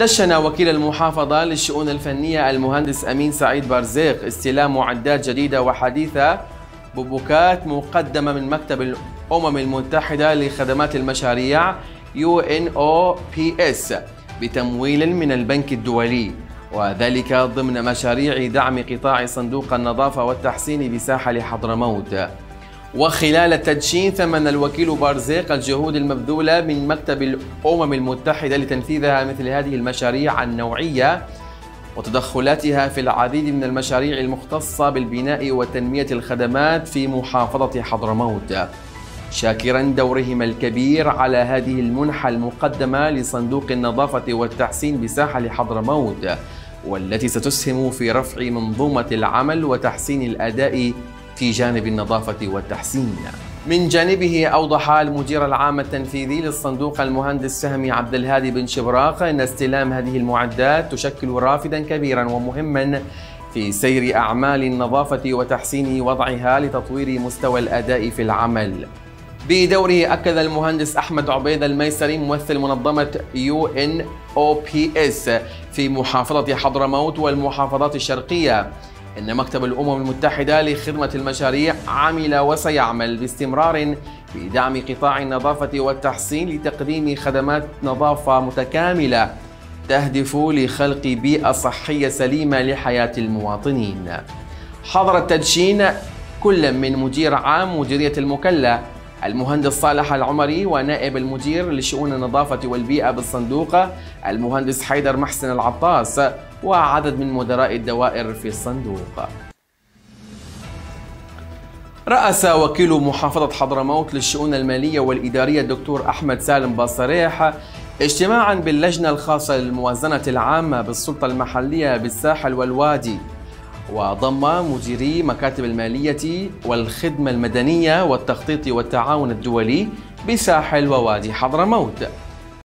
دشن وكيل المحافظة للشؤون الفنية المهندس أمين سعيد بارزيق استلام معدات جديدة وحديثة ببوكات مقدمة من مكتب الأمم المتحدة لخدمات المشاريع UNOPS بتمويل من البنك الدولي، وذلك ضمن مشاريع دعم قطاع صندوق النظافة والتحسين بساحل حضرموت. وخلال التدشين ثمن الوكيل بارزيق الجهود المبذولة من مكتب الأمم المتحدة لتنفيذها مثل هذه المشاريع النوعية وتدخلاتها في العديد من المشاريع المختصة بالبناء وتنمية الخدمات في محافظة حضرموت، شاكراً دورهم الكبير على هذه المنحة المقدمة لصندوق النظافة والتحسين بساحل حضرموت، والتي ستسهم في رفع منظومة العمل وتحسين الأداء في جانب النظافة والتحسين. من جانبه أوضح المدير العام التنفيذي للصندوق المهندس فهمي عبد الهادي بن شبراق أن استلام هذه المعدات تشكل رافداً كبيراً ومهماً في سير أعمال النظافة وتحسين وضعها لتطوير مستوى الأداء في العمل. بدوره أكد المهندس أحمد عبيد الميسري ممثل منظمة UNOPS في محافظة حضرموت والمحافظات الشرقية إن مكتب الأمم المتحدة لخدمة المشاريع عمل وسيعمل باستمرار بدعم قطاع النظافة والتحسين لتقديم خدمات نظافة متكاملة تهدف لخلق بيئة صحية سليمة لحياة المواطنين. حضر التدشين كل من مدير عام مديرية المكلا المهندس صالح العمري ونائب المدير لشؤون النظافة والبيئة بالصندوق المهندس حيدر محسن العطاس وعدد من مدراء الدوائر في الصندوق. رأس وكيل محافظة حضرموت للشؤون المالية والإدارية الدكتور أحمد سالم باصريح اجتماعا باللجنة الخاصة للموازنة العامة بالسلطة المحلية بالساحل والوادي، وضم مديري مكاتب المالية والخدمة المدنية والتخطيط والتعاون الدولي بساحل ووادي حضرموت.